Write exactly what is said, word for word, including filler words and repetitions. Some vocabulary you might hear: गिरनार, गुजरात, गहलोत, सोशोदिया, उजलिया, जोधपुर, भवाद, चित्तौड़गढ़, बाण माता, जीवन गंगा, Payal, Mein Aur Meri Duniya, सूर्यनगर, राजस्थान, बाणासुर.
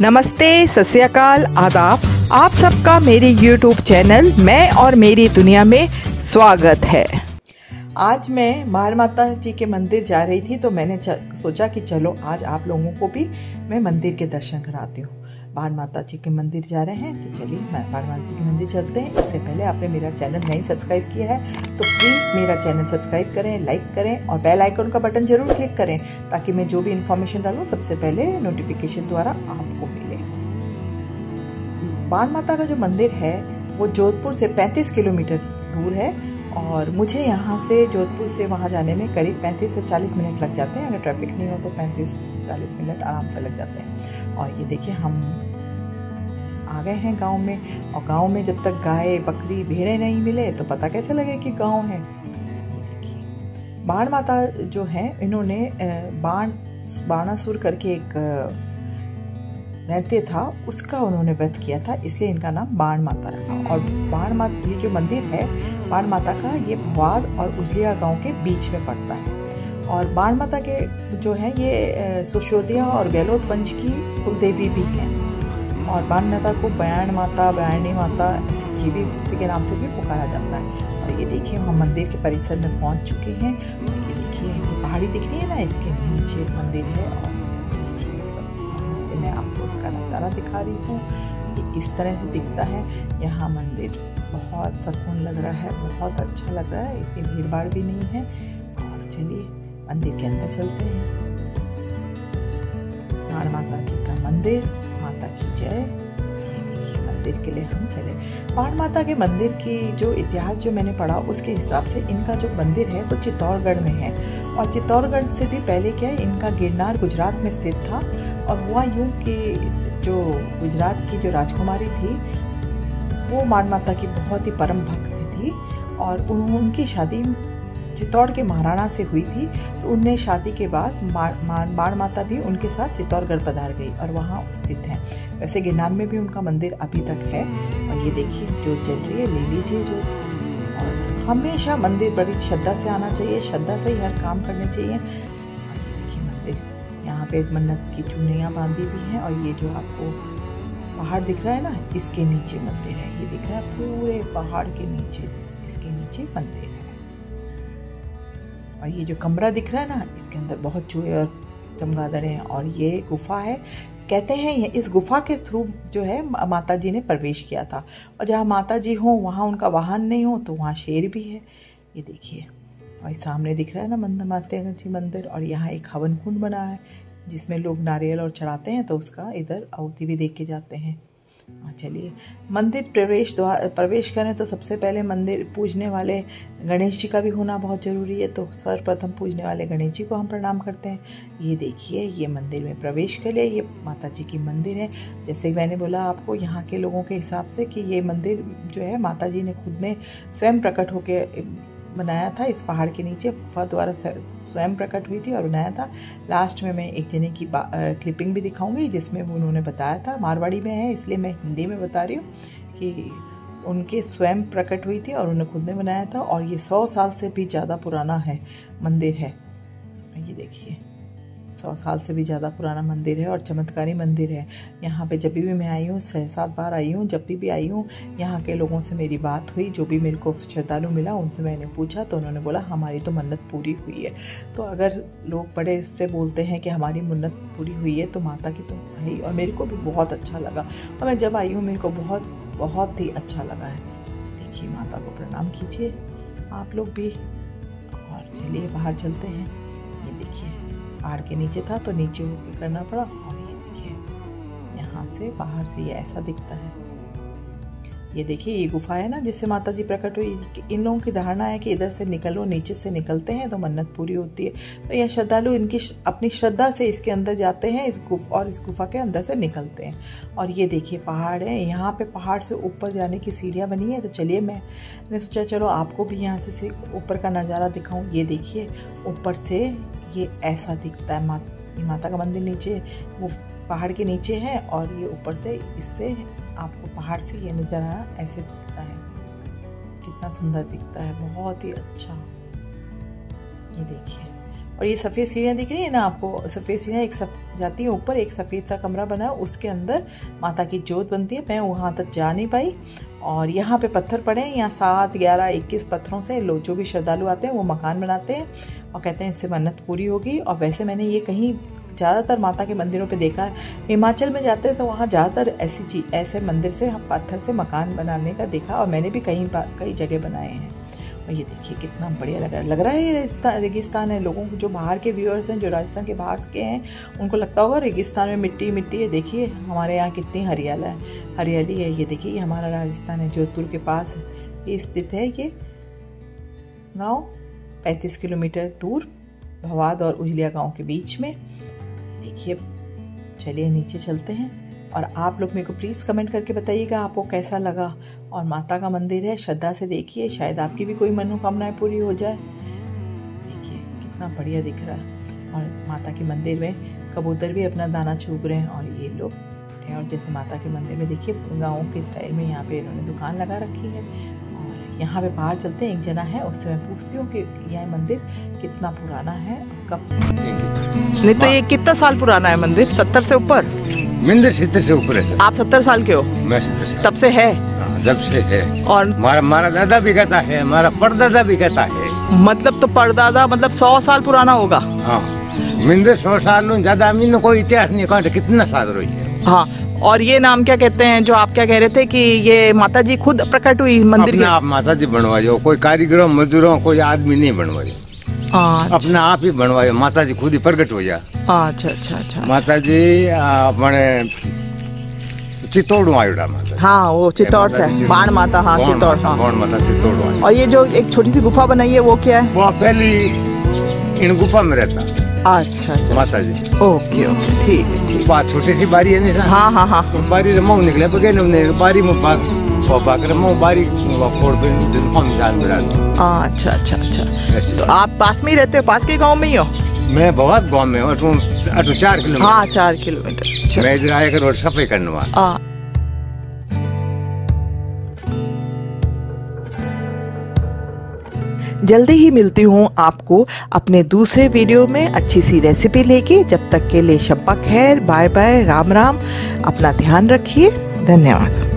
नमस्ते, सत श्री अकाल, आदाब। आप सबका मेरे यूट्यूब चैनल मैं और मेरी दुनिया में स्वागत है। आज मैं बाण माता जी के मंदिर जा रही थी तो मैंने सोचा कि चलो आज आप लोगों को भी मैं मंदिर के दर्शन कराती हूँ। बाण माता जी के मंदिर जा रहे हैं तो चलिए बाण माता जी के मंदिर चलते हैं। इससे पहले आपने मेरा चैनल नहीं सब्सक्राइब किया है तो प्लीज़ मेरा चैनल सब्सक्राइब करें, लाइक करें और बेल आइकन का बटन जरूर क्लिक करें ताकि मैं जो भी इन्फॉर्मेशन डालूँ सबसे पहले नोटिफिकेशन द्वारा आपको मिले। बाण माता का जो मंदिर है वो जोधपुर से पैंतीस किलोमीटर दूर है और मुझे यहाँ से जोधपुर से वहाँ जाने में करीब पैंतीस से चालीस मिनट लग जाते हैं। अगर ट्रैफिक नहीं हो तो पैंतीस चालीस मिनट आराम से लग जाते हैं। और ये देखिए हम आ गए हैं गांव में, और गांव में जब तक गाय बकरी भेड़े नहीं मिले तो पता कैसे लगे कि गांव है। ये देखिए बाण माता जो है इन्होंने बाण बाणासुर करके एक रहते था उसका उन्होंने व्रत किया था, इसलिए इनका नाम बाण माता रखा। और बाण माता ये जो मंदिर है बाण माता का, ये भवाद और उजलिया गांव के बीच में पड़ता है। और बाण माता के जो है ये सोशोदिया और गहलोत वंश की कुलदेवी भी हैं। और बाण माता को बाण माता, बाणी माता जी भी इसी के नाम से भी पुकारा जाता है। और ये देखिए हम मंदिर के परिसर में पहुँच चुके हैं। ये देखिए पहाड़ी दिख रही है ना, इसके नीचे मंदिर है और मैं आपको इसका नज़ारा दिखा रही हूँ। इस तरह से दिखता है यहाँ मंदिर, बहुत सुकून लग रहा है, बहुत अच्छा लग रहा है, इतनी भीड़ भाड़ भी नहीं है। और चलिए मंदिर के अंदर चलते हैं। बाण माता जी का मंदिर, माता की जय। देखिए मंदिर के लिए हम चले। बाण माता के मंदिर की जो इतिहास जो मैंने पढ़ा उसके हिसाब से इनका जो मंदिर है वो चित्तौड़गढ़ में है। और चित्तौड़गढ़ से भी पहले क्या है, इनका गिरनार गुजरात में स्थित था। और हुआ यूँ कि जो गुजरात की जो राजकुमारी थी वो बाण माता की बहुत ही परम भक्त थी और उनकी शादी चित्तौड़ के महाराणा से हुई थी। तो उनने शादी के बाद बाण माता भी उनके साथ चित्तौड़गढ़ पधार गई और वहाँ स्थित हैं। वैसे गिरनार में भी उनका मंदिर अभी तक है। और ये देखिए जो चल रही है ले लीजिए जो। और हमेशा मंदिर बड़ी श्रद्धा से आना चाहिए, श्रद्धा से ही हर काम करना चाहिए। यहाँ पे एक मन्नत की चुनियाँ बांधी भी हैं। और ये जो आपको पहाड़ दिख रहा है ना, इसके नीचे मंदिर है। ये दिख रहा है पूरे पहाड़ के नीचे, इसके नीचे मंदिर है। और ये जो कमरा दिख रहा है ना, इसके अंदर बहुत चूहे और चमगादड़े हैं। और ये गुफा है, कहते हैं ये इस गुफा के थ्रू जो है माता जी ने प्रवेश किया था। और जहाँ माता जी हों वहाँ उनका वाहन नहीं हो तो वहाँ शेर भी है। ये देखिए और सामने दिख रहा है ना मंदिर, माता जी मंदिर। और यहाँ एक हवन कुंड बना है जिसमें लोग नारियल और चढ़ाते हैं तो उसका इधर आहुति भी देख के जाते हैं। और चलिए मंदिर प्रवेश द्वार प्रवेश करें तो सबसे पहले मंदिर पूजने वाले गणेश जी का भी होना बहुत ज़रूरी है। तो सर्वप्रथम पूजने वाले गणेश जी को हम प्रणाम करते हैं। ये देखिए ये मंदिर में प्रवेश के लिए, ये माता जी की मंदिर है। जैसे मैंने बोला आपको यहाँ के लोगों के हिसाब से कि ये मंदिर जो है माता जी ने खुद ने स्वयं प्रकट होकर बनाया था। इस पहाड़ के नीचे गुफा द्वारा स्वयं प्रकट हुई थी और बनाया था। लास्ट में मैं एक जने की आ, क्लिपिंग भी दिखाऊंगी जिसमें उन्होंने बताया था। मारवाड़ी में है इसलिए मैं हिंदी में बता रही हूँ कि उनके स्वयं प्रकट हुई थी और उन्होंने खुद ने बनाया था। और ये सौ साल से भी ज़्यादा पुराना है मंदिर है। ये देखिए सौ साल से भी ज़्यादा पुराना मंदिर है और चमत्कारी मंदिर है। यहाँ पे जब भी मैं आई हूँ, छः सात बार आई हूँ, जब भी भी आई हूँ यहाँ के लोगों से मेरी बात हुई। जो भी मेरे को श्रद्धालु मिला उनसे मैंने पूछा तो उन्होंने बोला हमारी तो मन्नत पूरी हुई है। तो अगर लोग बड़े इससे बोलते हैं कि हमारी मन्नत पूरी हुई है तो माता की तो है। और मेरे को भी बहुत अच्छा लगा और मैं जब आई हूँ मेरे को बहुत बहुत ही अच्छा लगा है। देखिए माता को प्रणाम कीजिए आप लोग भी। और चलिए बाहर चलते हैं। ये देखिए पहाड़ के नीचे था तो नीचे होके करना पड़ा। और ये देखिए यहाँ से बाहर से ये ऐसा दिखता है। ये देखिए ये गुफा है ना जिससे माता जी प्रकट हुई। इन लोगों की धारणा है कि इधर से निकलो, नीचे से निकलते हैं तो मन्नत पूरी होती है। तो यह श्रद्धालु इनकी अपनी श्रद्धा से इसके अंदर जाते हैं इस गुफा और इस गुफा के अंदर से निकलते हैं। और ये देखिए पहाड़ है, यहाँ पे पहाड़ से ऊपर जाने की सीढ़ियाँ बनी है। तो चलिए मैंने सोचा चलो आपको भी यहाँ से ऊपर का नज़ारा दिखाऊँ। ये देखिए ऊपर से ये ऐसा दिखता है। मात, माता का मंदिर नीचे वो पहाड़ के नीचे है और ये ऊपर से, इससे आपको पहाड़ से ये नज़ारा ऐसे दिखता है। कितना सुंदर दिखता है, बहुत ही अच्छा। ये देखिए और ये सफ़ेद सीढ़ियाँ दिख रही है ना आपको, सफ़ेद सीढ़ियाँ एक सब जाती है ऊपर, एक सफ़ेद सा कमरा बना है उसके अंदर माता की ज्योत बनती है। मैं वहाँ तक जा नहीं पाई। और यहाँ पे पत्थर पड़े हैं, यहाँ सात ग्यारह इक्कीस पत्थरों से लोग जो भी श्रद्धालु आते हैं वो मकान बनाते हैं और कहते हैं इससे मन्नत पूरी होगी। और वैसे मैंने ये कहीं ज़्यादातर माता के मंदिरों पे देखा है, हिमाचल में जाते हैं तो वहाँ ज़्यादातर ऐसी चीज ऐसे मंदिर से हम पत्थर से मकान बनाने का देखा, और मैंने भी कहीं कई जगह बनाए हैं। और ये देखिए कितना बढ़िया लग रहा है, लग रहा है ये रेगिस्तान रेगिस्तान है। लोगों को जो बाहर के व्यूअर्स हैं, जो राजस्थान के बाहर के हैं, उनको लगता होगा रेगिस्तान में मिट्टी मिट्टी है। देखिए हमारे यहाँ कितनी हरियाली है हरियाली है ये देखिए ये हमारा राजस्थान है, जोधपुर के पास ये स्थित है ये गाँव, पैंतीस किलोमीटर दूर भवाद और उजलिया गाँव के बीच में। देखिए चलिए नीचे चलते हैं। और आप लोग मेरे को प्लीज़ कमेंट करके बताइएगा आपको कैसा लगा। और माता का मंदिर है, श्रद्धा से देखिए, शायद आपकी भी कोई मनोकामनाएं पूरी हो जाए। देखिए कितना बढ़िया दिख रहा है। और माता के मंदिर में कबूतर भी अपना दाना चूग रहे हैं और ये लोग हैं। और जैसे माता के मंदिर में देखिए गाँव के स्टाइल में यहाँ पर इन्होंने दुकान लगा रखी है। और यहाँ पर बाहर चलते हैं, एक जना है उससे मैं पूछती हूँ कि यह मंदिर कितना पुराना है, कब नहीं तो ये कितना साल पुराना है मंदिर? सत्तर से ऊपर मंदिर, सत्तर से ऊपर है। आप सत्तर साल के हो? मैं सत्तर साल। तब से है? जब से है। और हमारा हमारा दादा भी कहता है, हमारा परदादा भी कहता है। मतलब तो परदादा मतलब सौ साल पुराना होगा। हाँ मंदिर सौ साल ज्यादा, अमीन कोई इतिहास नहीं कहता कितना साल रही है। हाँ। और ये नाम क्या कहते हैं जो आप क्या कह रहे थे कि ये माता जी खुद प्रकट हुई मंदिर में? आप माता जी बनवाइयो, कोई कारीगरों मजदूरों कोई आदमी नहीं बनवाइयो, अपना आप ही बनवायो, माता जी खुद ही प्रकट हो जाए। अच्छा अच्छा अच्छा। माता जी अपने चित्तौड़ आयोडा माता। हाँ वो चित्तौड़ से बाण माता। हाँ चित्तौड़, बाण माता चित्तौड़। और ये जो एक छोटी सी गुफा बनाई है वो क्या है? वो पहली इन गुफा में रहता। अच्छा अच्छा माता जी। ओके ओके ठीक है। बात छोटी सी बारी है ना? हाँ हाँ हाँ। बारी से मुँह निकले बगैर बारी में बारी अच्छा अच्छा अच्छा। तो आप पास में ही रहते हो, पास के गाँव में ही हो? मैं बहुत गाँव में हूँ, चार किलोमीटर। हाँ चार किलोमीटर। मैं इधर आया रोड सफाई करने वाला। जल्दी ही मिलती हूँ आपको अपने दूसरे वीडियो में अच्छी सी रेसिपी लेके। जब तक के लिए शब्बा खैर, बाय बाय, राम राम, अपना ध्यान रखिए, धन्यवाद।